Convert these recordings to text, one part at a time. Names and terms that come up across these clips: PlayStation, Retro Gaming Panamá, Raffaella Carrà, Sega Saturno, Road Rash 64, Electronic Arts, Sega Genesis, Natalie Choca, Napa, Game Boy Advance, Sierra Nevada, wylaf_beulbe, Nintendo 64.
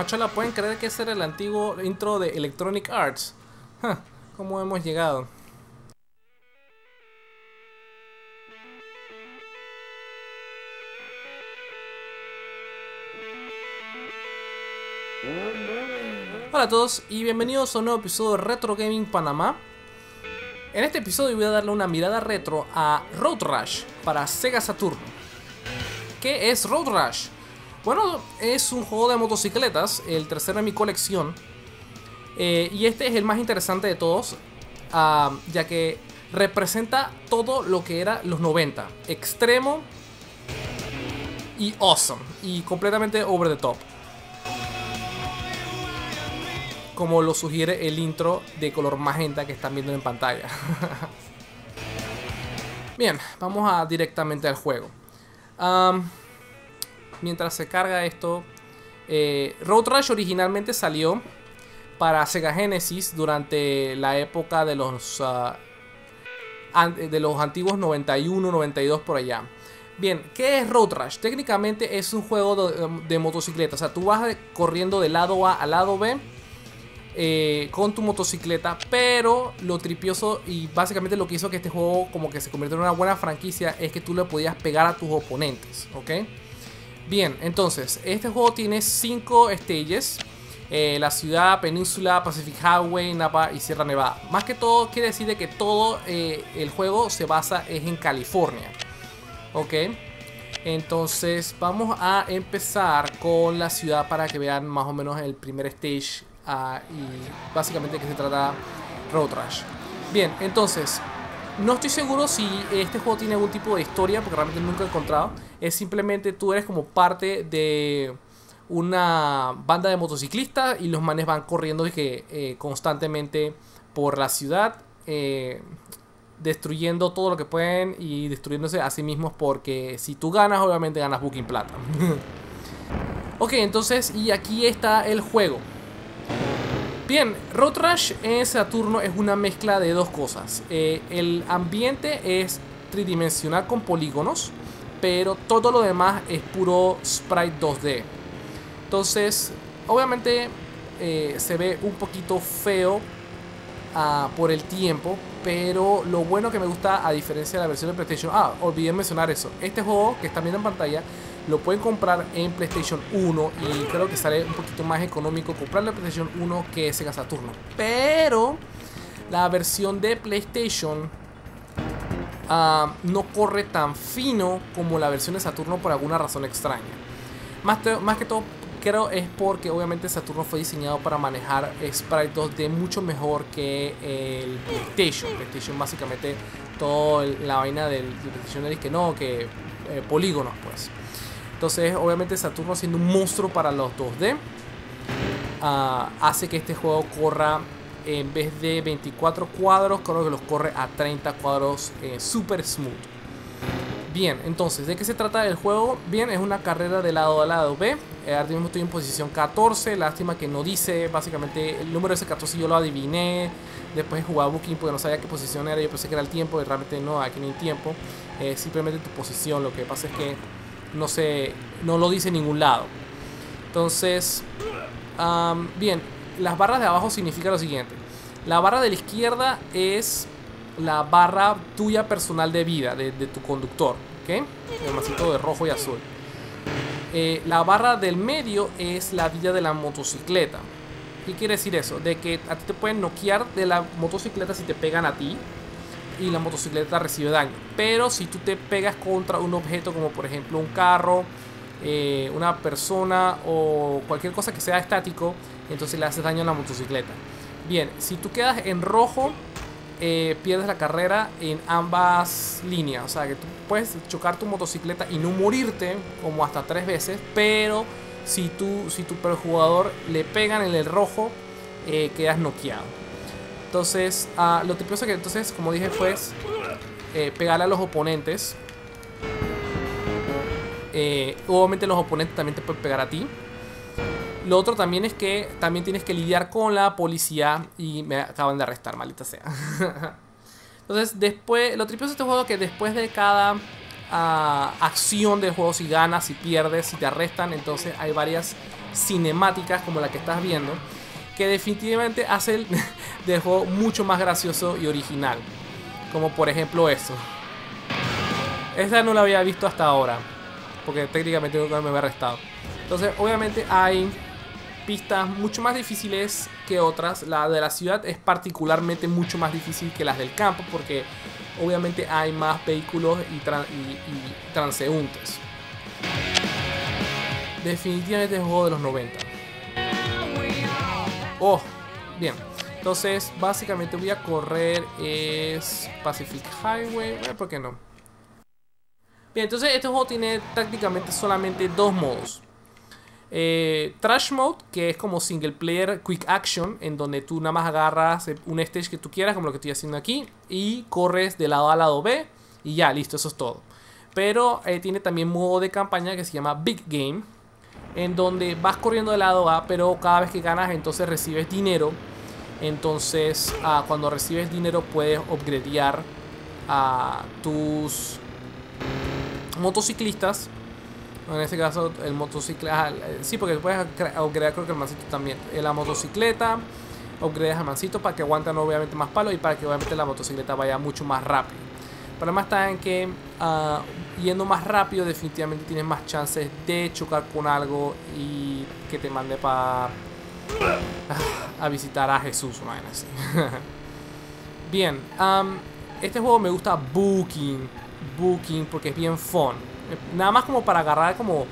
Ojalá pueden creer que ese era el antiguo intro de Electronic Arts. ¿Cómo hemos llegado? Hola a todos y bienvenidos a un nuevo episodio de Retro Gaming Panamá. En este episodio voy a darle una mirada retro a Road Rash para Sega Saturno. ¿Qué es Road Rash? Bueno, es un juego de motocicletas, el tercero de mi colección, y este es el más interesante de todos, ya que representa todo lo que era los 90, extremo y awesome, y completamente over the top, como lo sugiere el intro de color magenta que están viendo en pantalla. Bien, vamos directamente al juego. Mientras se carga esto, Road Rash originalmente salió para Sega Genesis durante la época de los antiguos 91, 92 por allá. Bien, ¿qué es Road Rash? Técnicamente es un juego de motocicleta, o sea, tú vas corriendo de lado A al lado B con tu motocicleta, pero lo tripioso y básicamente lo que hizo que este juego como que se convirtió en una buena franquicia es que tú le podías pegar a tus oponentes, ¿ok? Bien, entonces, este juego tiene 5 stages, la ciudad, península, Pacific Highway, Napa y Sierra Nevada. Más que todo quiere decir de que todo el juego se basa en California, ¿ok? Entonces vamos a empezar con la ciudad para que vean más o menos el primer stage. Y básicamente que se trata Road Rash. Bien, entonces no estoy seguro si este juego tiene algún tipo de historia, porque realmente nunca he encontrado. Es simplemente tú eres como parte de una banda de motociclistas y los manes van corriendo constantemente por la ciudad, destruyendo todo lo que pueden y destruyéndose a sí mismos, porque si tú ganas, obviamente ganas Booking Plata. Ok, entonces, y aquí está el juego. Bien, Road Rash en Saturno es una mezcla de dos cosas. El ambiente es tridimensional con polígonos, pero todo lo demás es puro sprite 2D. Entonces, obviamente se ve un poquito feo por el tiempo, pero lo bueno que me gusta, a diferencia de la versión de PlayStation... olvidé mencionar eso. Este juego que están viendo en pantalla lo pueden comprar en PlayStation 1 y creo que sale un poquito más económico comprarlo en PlayStation 1 que Sega Saturno. Pero la versión de PlayStation no corre tan fino como la versión de Saturno por alguna razón extraña. Más que todo creo es porque obviamente Saturno fue diseñado para manejar Sprite 2D mucho mejor que el PlayStation. PlayStation básicamente toda la vaina del PlayStation es que no, que polígonos pues. Entonces, obviamente Saturno siendo un monstruo para los 2D, hace que este juego corra en vez de 24 cuadros, creo que los corre a 30 cuadros, super smooth. Bien, entonces, ¿de qué se trata el juego? Bien, es una carrera de lado a lado B. Ahora mismo estoy en posición 14, lástima que no dice, básicamente el número de ese 14 yo lo adiviné. Después jugaba Booking porque no sabía qué posición era, yo pensé que era el tiempo, y realmente no, aquí no hay tiempo. Simplemente tu posición, lo que pasa es que no lo dice en ningún lado. Entonces, bien, las barras de abajo significa lo siguiente. La barra de la izquierda es la barra tuya personal de vida, de tu conductor, ¿ok? El masito de rojo y azul. La barra del medio es la vida de la motocicleta. ¿Qué quiere decir eso? De que a ti te pueden noquear de la motocicleta si te pegan a ti y la motocicleta recibe daño, pero si tú te pegas contra un objeto como por ejemplo un carro, una persona o cualquier cosa que sea estático, entonces le haces daño a la motocicleta. Bien, si tú quedas en rojo, pierdes la carrera en ambas líneas, o sea que tú puedes chocar tu motocicleta y no morirte como hasta 3 veces, pero si tu jugador le pegan en el rojo, quedas noqueado. Entonces, lo tipioso que entonces, como dije, pues pegarle a los oponentes. Obviamente los oponentes también te pueden pegar a ti. Lo otro también es que también tienes que lidiar con la policía y me acaban de arrestar, maldita sea. Entonces, después, lo tripioso de este juego es que después de cada acción del juego, si ganas, si pierdes, si te arrestan, entonces hay varias cinemáticas como la que estás viendo, que definitivamente hace el del juego mucho más gracioso y original, como por ejemplo eso. Esta no la había visto hasta ahora, porque técnicamente nunca me había restado. Entonces obviamente hay pistas mucho más difíciles que otras. La de la ciudad es particularmente mucho más difícil que las del campo, porque obviamente hay más vehículos y transeúntes. Definitivamente es un juego de los 90. Oh, bien. Entonces básicamente voy a correr es Pacific Highway, ¿por qué no? Bien, entonces este juego tiene prácticamente solamente dos modos. Trash Mode, que es como single player quick action, en donde tú nada más agarras un stage que tú quieras, como lo que estoy haciendo aquí, y corres de lado A al lado B y ya, listo, eso es todo. Pero tiene también modo de campaña que se llama Big Game, en donde vas corriendo de lado A, pero cada vez que ganas entonces recibes dinero. Entonces cuando recibes dinero puedes upgradear a tus motociclistas. En este caso el motocicleta, sí, porque puedes upgradear, creo que el mancito también, la motocicleta, upgradeas al mancito para que aguanten obviamente más palos y para que obviamente la motocicleta vaya mucho más rápido. El problema está en que yendo más rápido definitivamente tienes más chances de chocar con algo y que te mande para a visitar a Jesús, man, así. Bien, este juego me gusta Booking porque es bien fun. Nada más como para agarrar como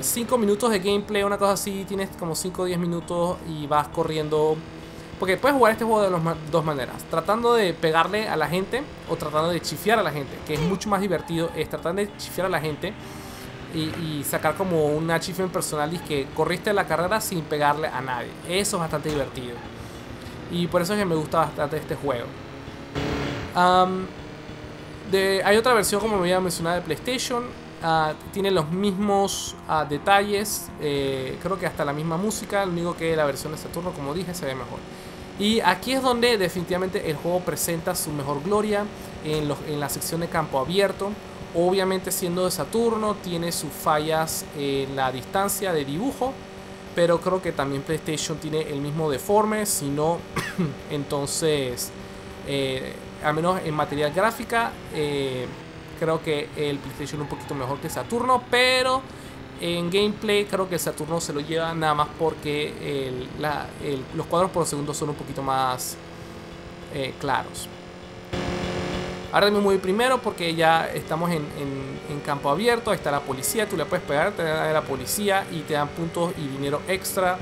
5 minutos de gameplay, una cosa así. Tienes como 5 o 10 minutos y vas corriendo. Porque puedes jugar este juego de dos maneras: tratando de pegarle a la gente o tratando de chifear a la gente, que es mucho más divertido. Es tratar de chifear a la gente y sacar como un achievement personal y que corriste la carrera sin pegarle a nadie. Eso es bastante divertido y por eso es que me gusta bastante este juego. Hay otra versión, como me había mencionado, de PlayStation. Tiene los mismos detalles, creo que hasta la misma música, lo único que la versión de Saturno, como dije, se ve mejor. Y aquí es donde definitivamente el juego presenta su mejor gloria, en la sección de campo abierto. Obviamente siendo de Saturno tiene sus fallas en la distancia de dibujo, pero creo que también PlayStation tiene el mismo deforme, si no entonces... al menos en material gráfica, creo que el PlayStation es un poquito mejor que Saturno, pero en gameplay creo que Saturno se lo lleva, nada más porque los cuadros por segundo son un poquito más claros. Ahora mismo voy primero porque ya estamos en campo abierto. Ahí está la policía, tú le puedes pegar, te dan a la policía y te dan puntos y dinero extra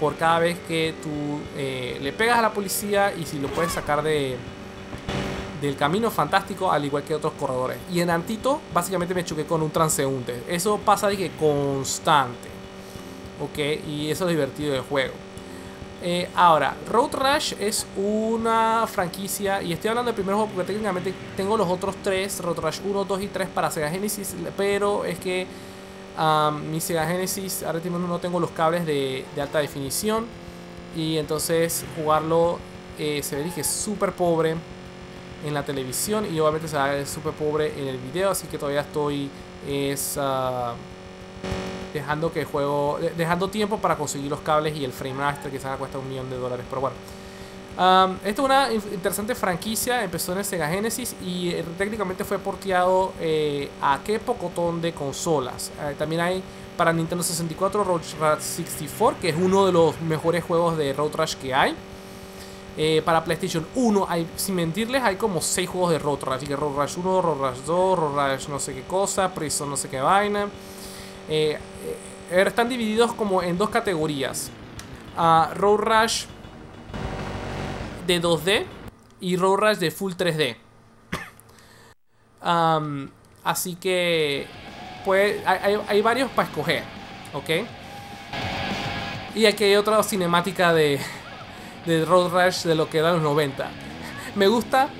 por cada vez que tú le pegas a la policía, y si lo puedes sacar del camino, fantástico, al igual que otros corredores. Y en Antito básicamente me choqué con un transeúnte. Eso pasa, dije, constante. Ok, y eso es lo divertido del juego. Ahora, Road Rash es una franquicia, y estoy hablando del primer juego porque técnicamente tengo los otros tres, Road Rash 1, 2 y 3 para Sega Genesis, pero es que mi Sega Genesis ahora mismo no tengo los cables de alta definición, y entonces jugarlo se ve, dije, súper pobre en la televisión, y obviamente se ve súper pobre en el video, así que todavía estoy dejando que el juego, dejando tiempo para conseguir los cables y el frame master, que se va a costar $1.000.000, pero bueno. Esta es una interesante franquicia, empezó en el Sega Genesis y técnicamente fue porteado a qué pocotón de consolas. También hay para Nintendo 64 Road Rash 64, que es uno de los mejores juegos de Road Rash que hay. Para PlayStation 1, hay, sin mentirles, hay como 6 juegos de Road Rash. Así que Road Rash 1, Road Rash 2, Road Rash no sé qué cosa, Prison no sé qué vaina. Están divididos como en dos categorías: Road Rash de 2D y Road Rash de Full 3D. Así que pues, hay varios para escoger, ¿ok? Y aquí hay otra cinemática de Road Rash de lo que eran los 90. Me gusta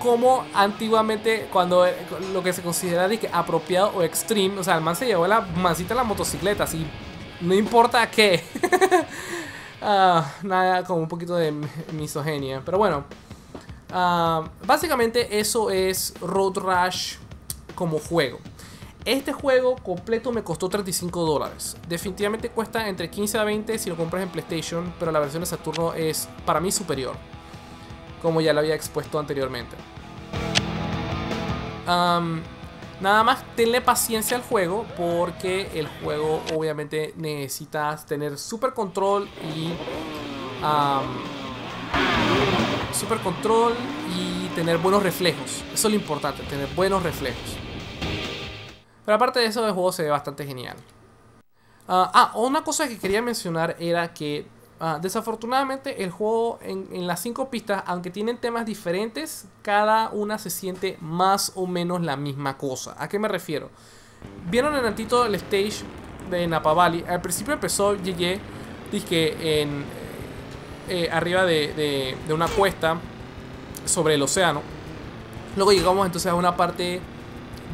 como antiguamente, cuando lo que se considera de que apropiado o extreme, o sea, el man se llevó la mancita a la motocicleta, así, no importa qué. Nada, como un poquito de misoginia, pero bueno. Básicamente eso es Road Rash como juego. Este juego completo me costó $35. Definitivamente cuesta entre 15 a 20 si lo compras en PlayStation, pero la versión de Saturno es para mí superior, como ya lo había expuesto anteriormente. Nada más tenle paciencia al juego, porque el juego obviamente necesitas tener super control y tener buenos reflejos. Eso es lo importante, tener buenos reflejos. Pero aparte de eso, el juego se ve bastante genial. Una cosa que quería mencionar era que desafortunadamente el juego en las 5 pistas, aunque tienen temas diferentes, cada una se siente más o menos la misma cosa. ¿A qué me refiero? Vieron en antito el stage de Napa Valley. Al principio empezó Yeye, dizque arriba de una cuesta sobre el océano. Luego llegamos entonces a una parte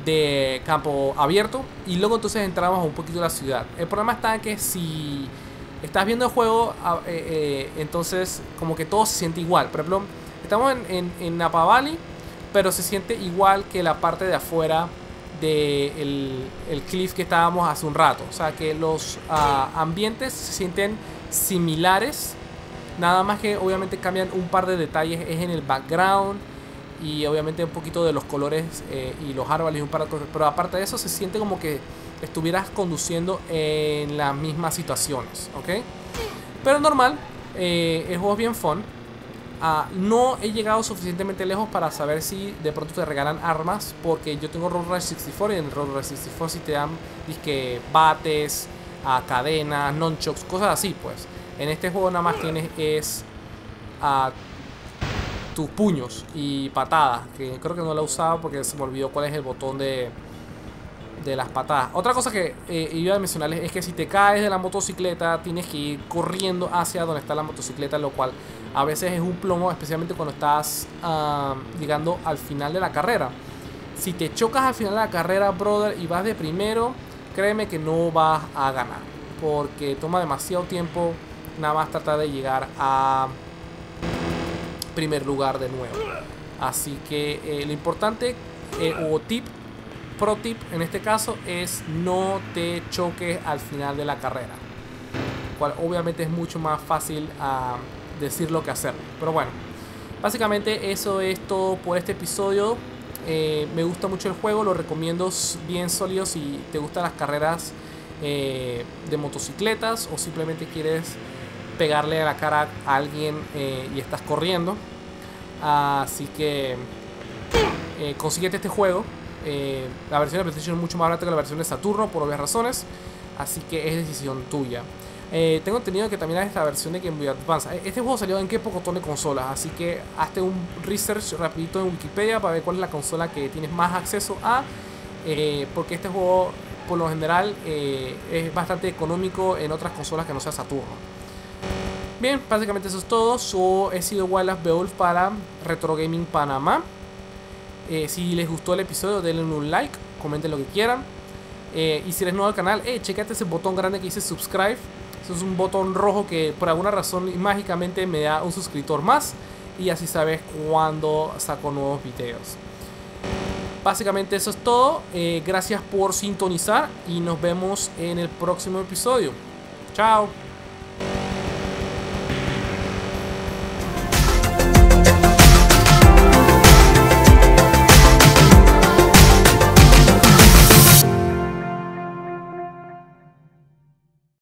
de campo abierto y luego entonces entramos un poquito a la ciudad. El problema está en que si estás viendo el juego, entonces como que todo se siente igual. Por ejemplo, estamos en Napa Valley, pero se siente igual que la parte de afuera del el cliff que estábamos hace un rato. O sea que los ambientes se sienten similares, nada más que obviamente cambian un par de detalles. Es en el background y obviamente un poquito de los colores y los árboles y un par de cosas. Pero aparte de eso, se siente como que estuvieras conduciendo en las mismas situaciones, ¿ok? Pero normal, el juego es bien fun. No he llegado suficientemente lejos para saber si de pronto te regalan armas, porque yo tengo Road Rash 64 y en Road Rash 64 si te dan disque bates, cadenas, nunchucks, cosas así, pues. En este juego nada más tienes es tus puños y patadas, que creo que no la he usado porque se me olvidó cuál es el botón de las patadas. Otra cosa que iba a mencionarles es que si te caes de la motocicleta tienes que ir corriendo hacia donde está la motocicleta, lo cual a veces es un plomo, especialmente cuando estás llegando al final de la carrera. Si te chocas al final de la carrera, brother, y vas de primero, créeme que no vas a ganar, porque toma demasiado tiempo nada más tratar de llegar a primer lugar de nuevo. Así que lo importante o tip, pro tip en este caso, es no te choques al final de la carrera, cual obviamente es mucho más fácil decirlo que hacerlo. Pero bueno, básicamente eso es todo por este episodio. Me gusta mucho el juego, lo recomiendo bien sólido si te gustan las carreras de motocicletas o simplemente quieres pegarle a la cara a alguien y estás corriendo. Así que consíguete este juego. La versión de PlayStation es mucho más barata que la versión de Saturno por obvias razones, así que es decisión tuya. Tengo entendido que también hay esta versión de Game Boy Advance. Este juego salió en qué pocotón de consolas, así que hazte un research rapidito en Wikipedia para ver cuál es la consola que tienes más acceso a, porque este juego por lo general es bastante económico en otras consolas que no sea Saturno. Bien, básicamente eso es todo. Yo he sido wylaf_beulbe para Retro Gaming Panamá. Si les gustó el episodio, denle un like, comenten lo que quieran. Y si eres nuevo al canal, checate ese botón grande que dice subscribe. Eso es un botón rojo que por alguna razón mágicamente me da un suscriptor más, y así sabes cuando saco nuevos videos. Básicamente eso es todo. Gracias por sintonizar y nos vemos en el próximo episodio. Chao.